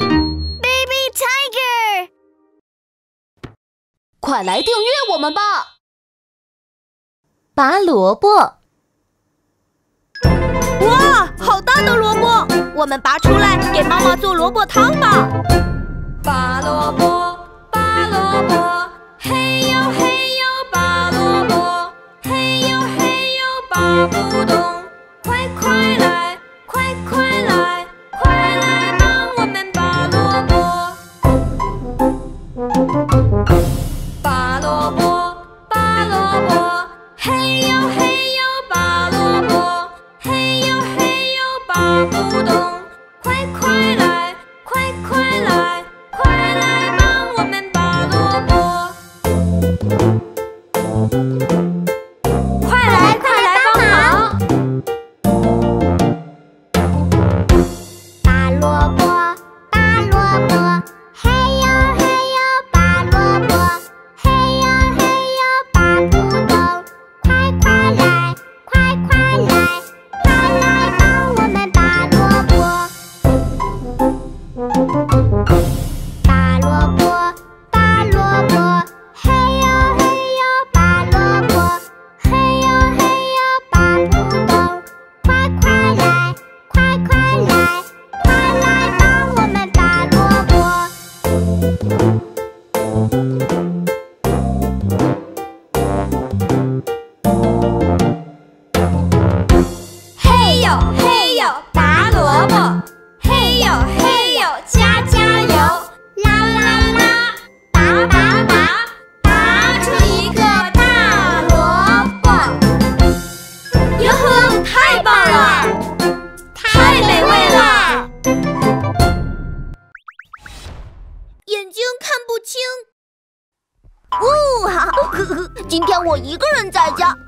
Baby Tiger， 快来订阅我们吧！拔萝卜，哇，好大的萝卜！我们拔出来给妈妈做萝卜汤吧。拔萝卜，拔萝卜，嘿呦嘿呦，拔萝卜，嘿呦嘿呦，拔不动。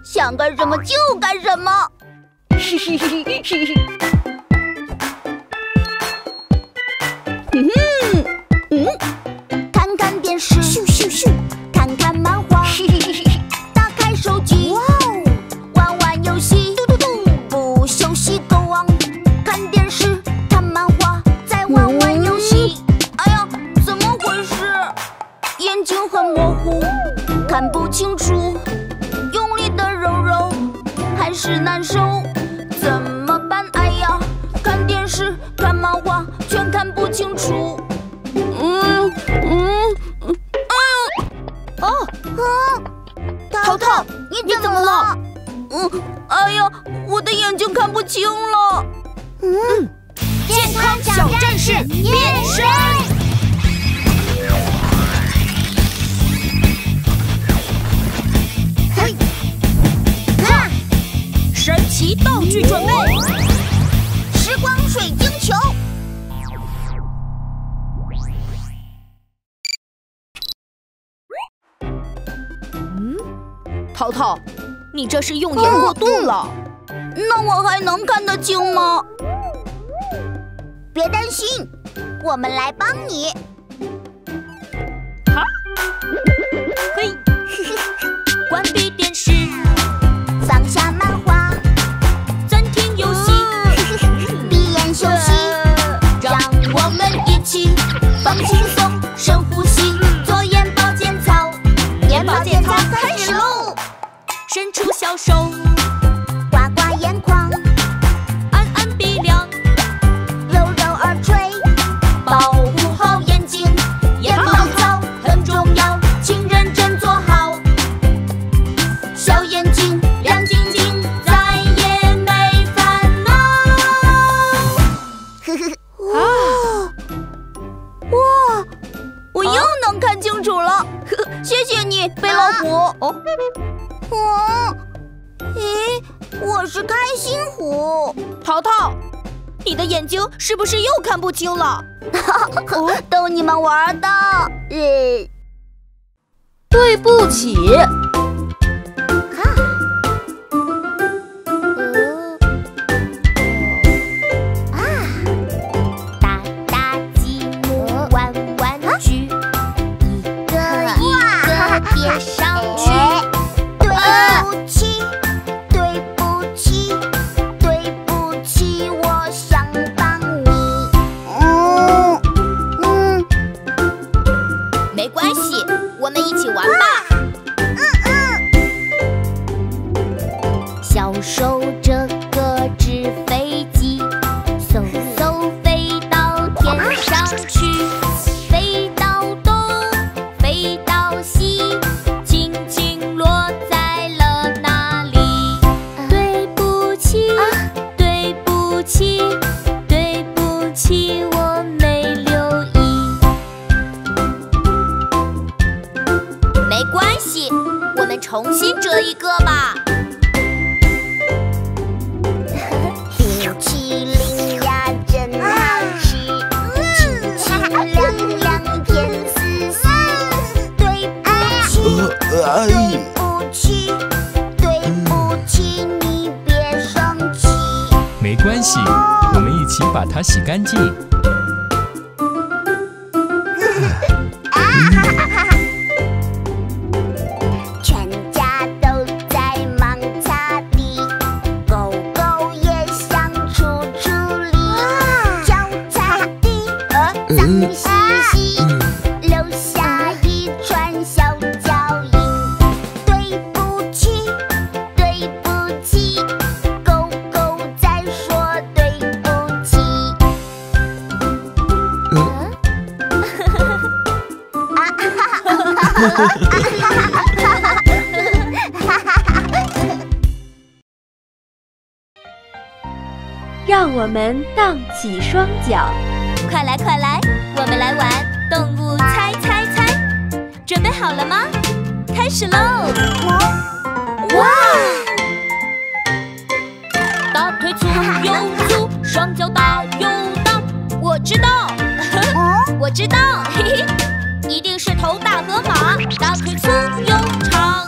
想干什么就干什么。看看电视，看看漫画，打开手机，玩玩游戏，不休息 go on， 看电视，看漫画，再玩玩游戏。哎呀，怎么回事？眼睛很模糊，看不清楚。 是难受，怎么办？哎呀，看电视、看漫画，全看不清楚。淘淘，你怎么了？哎呀，我的眼睛看不清了。健康小战士变身。 神奇道具准备，时光水晶球。淘淘，你这是用眼过度了。那我还能看得清吗？别担心，我们来帮你。好，嘿，关闭电视，放下漫画。 放轻松，深呼吸，做眼保健操。眼保健操开始喽！伸出小手，刮刮眼眶，按按鼻梁，揉揉耳垂，保护好眼睛。眼保健操很重要，请认真做好。小眼睛亮晶晶，再也没烦恼。呵呵。 谢谢你，贝老虎。咦，我是开心虎。淘淘，你的眼睛是不是又看不清了？逗你们玩的。对不起。打打积木，玩玩具。 别上去！对不起，对不起，对不起，我想帮你。一个吧。冰淇淋呀，真好吃，清清凉凉，甜丝丝。对不起，对不起，对不起，你别生气。没关系，我们一起把它洗干净。 让我们荡起双脚，快来快来，我们来玩动物猜猜猜，准备好了吗？开始喽！哇！大腿粗又粗，双脚大又大，我知道，我知道，嘿嘿。 一定是头大河马，大腿粗又长。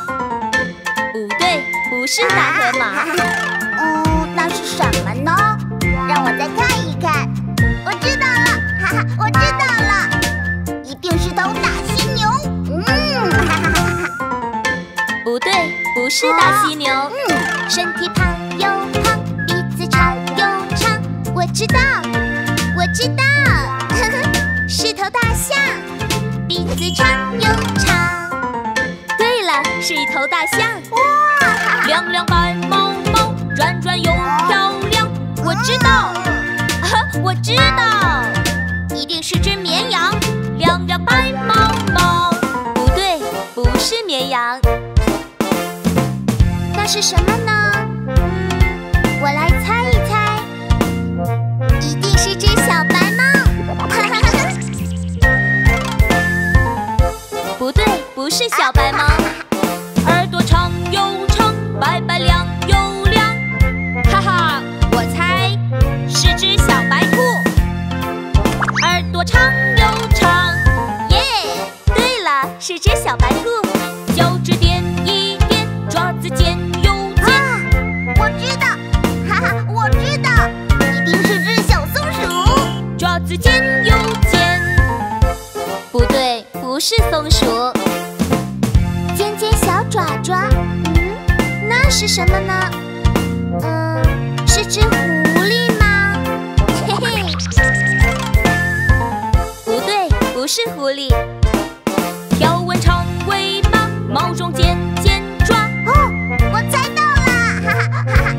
不对，不是大河马。嗯，那是什么呢？让我再看一看。我知道了，哈哈，我知道了，一定是头大犀牛。嗯，哈哈哈哈。不对，不是大犀牛。嗯，身体胖又胖，鼻子长又长。我知道，我知道，呵呵，是头大象。 鼻子长又长，对了，是一头大象。哇，亮亮白毛毛，转转又漂亮。我知道，我知道，一定是只绵羊。亮亮白毛毛，不对，不是绵羊，那是什么呢？我来猜一猜，一定是只小白猫。哈哈。 不对，不是小白猫，耳朵长又长，白白亮又亮，哈哈，我猜是只小白兔，耳朵长又长，耶！对了，是只小白兔，脚趾点一点，爪子尖又尖。我知道，哈哈，我知道，一定是只小松鼠，爪子尖又尖。不对。 不是松鼠，尖尖小爪爪，嗯，那是什么呢？嗯，是只狐狸吗？嘿嘿，不对，不是狐狸。条纹长尾巴，毛中尖尖抓。哦，我猜到了，哈哈哈哈，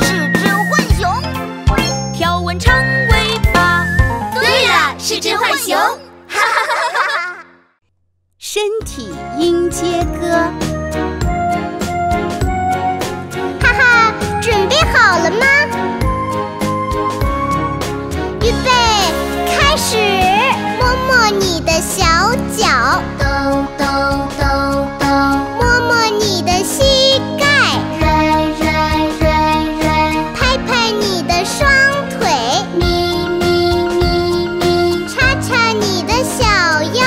是只浣熊。条纹长尾巴，对了，是只浣熊。哈哈哈。 身体音阶歌，哈哈，准备好了吗？预备，开始！摸摸你的小脚，抖抖抖抖；摸摸你的膝盖，拍拍拍你的双腿，咪咪咪咪；叉叉你的小腰。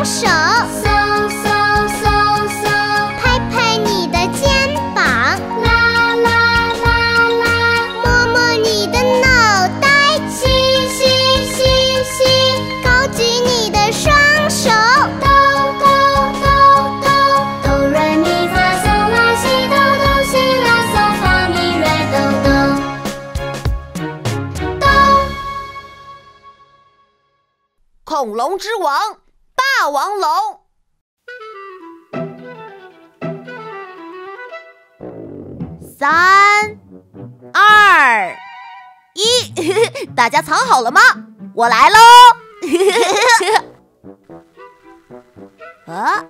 手。恐龙之王——霸王龙。 3、2、1， 大家藏好了吗？我来喽！啊，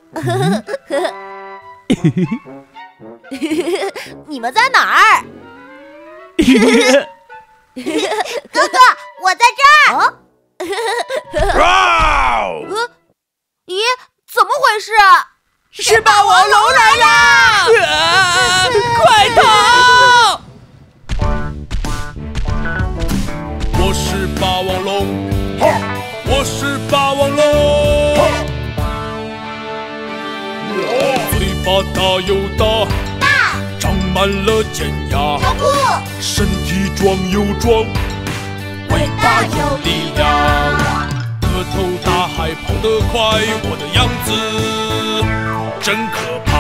你们在哪儿？哥哥，我在这儿。啊！咦，怎么回事？是霸王龙来啦！快逃！ 我是霸王龙，我是霸王龙，嘴巴大又大，长满了尖牙，身体壮又壮，尾巴有力量，个头大还跑得快，我的样子真可怕。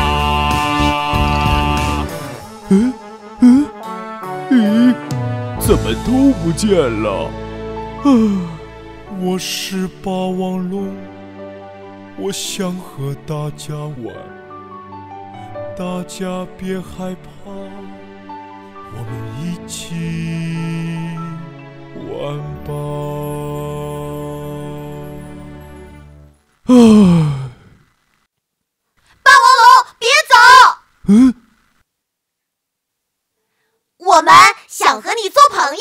怎么都不见了？啊！我是霸王龙，我想和大家玩，大家别害怕，我们一起玩吧。啊！霸王龙，别走！嗯。 我们想和你做朋友。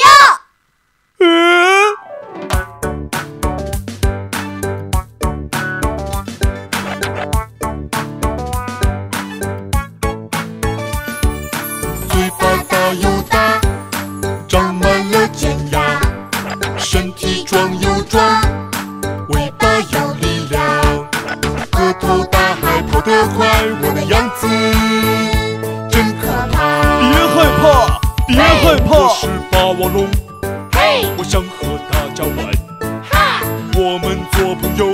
嘴巴大又大，长满了尖牙，身体壮又壮，尾巴有力量，个头大还跑得快，我的样子真可怕。别害怕。 别害怕！我是霸王龙，嘿，我想和大家玩，哈，我们做朋友，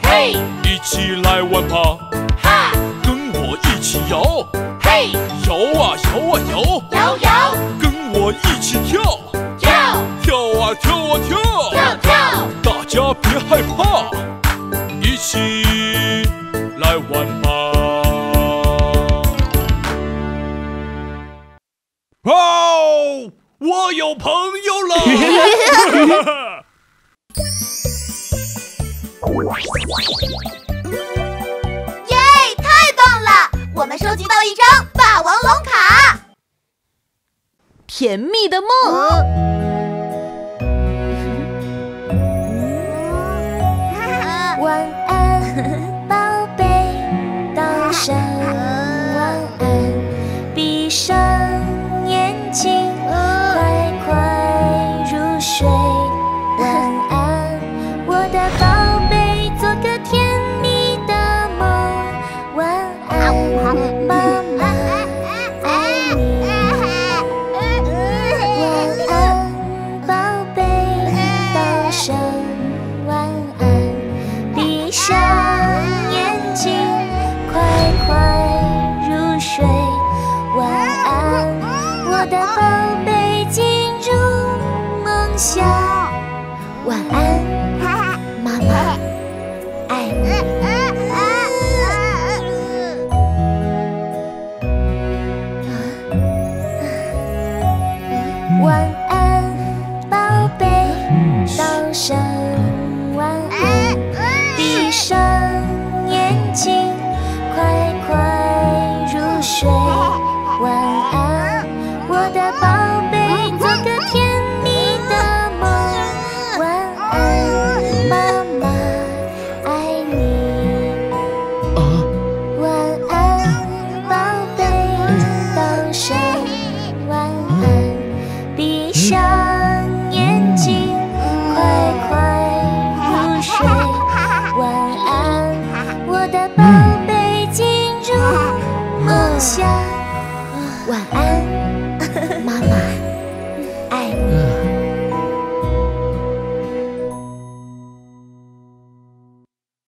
嘿，一起来玩吧，哈，跟我一起摇，嘿，摇啊摇啊摇，摇摇，跟我一起跳，跳，跳啊跳啊跳，跳跳，大家别害怕，一起来玩吧。 哦， 我有朋友了！耶，太棒了！我们收集到一张霸王龙卡。甜蜜的梦。晚安，宝贝，到上晚安，闭上。 快快入睡，晚安，我的宝贝，做个甜蜜的梦，晚安，妈妈爱你，晚安，宝贝，到上晚安，闭上眼睛，快快入睡，晚安。 我的宝贝进入梦乡，晚安，妈妈，爱你。晚安，宝贝，到上晚安，闭上眼睛，快快入睡，晚安。 我的宝贝，做个甜蜜的梦，晚安，妈妈爱你。晚安，宝贝，到上晚安，闭上眼睛，快快入睡，晚安，我的宝贝，进入梦乡，晚安。